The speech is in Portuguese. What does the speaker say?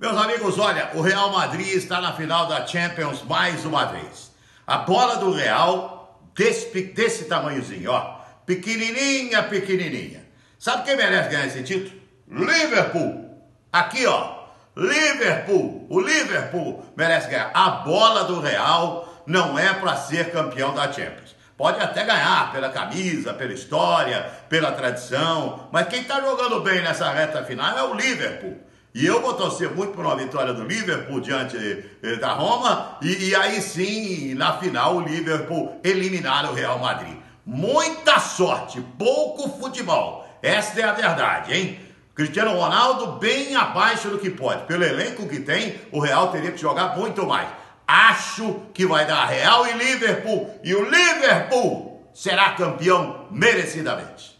Meus amigos, olha, o Real Madrid está na final da Champions mais uma vez. A bola do Real, desse tamanhozinho, ó, pequenininha, pequenininha. Sabe quem merece ganhar esse título? Liverpool. Aqui, ó, Liverpool. O Liverpool merece ganhar. A bola do Real não é para ser campeão da Champions. Pode até ganhar pela camisa, pela história, pela tradição, mas quem está jogando bem nessa reta final é o Liverpool. E eu vou torcer muito por uma vitória do Liverpool diante da Roma, e aí sim, na final, o Liverpool eliminar o Real Madrid. Muita sorte, pouco futebol, essa é a verdade, hein? Cristiano Ronaldo bem abaixo do que pode, pelo elenco que tem, o Real teria que jogar muito mais. Acho que vai dar Real e Liverpool, e o Liverpool será campeão merecidamente.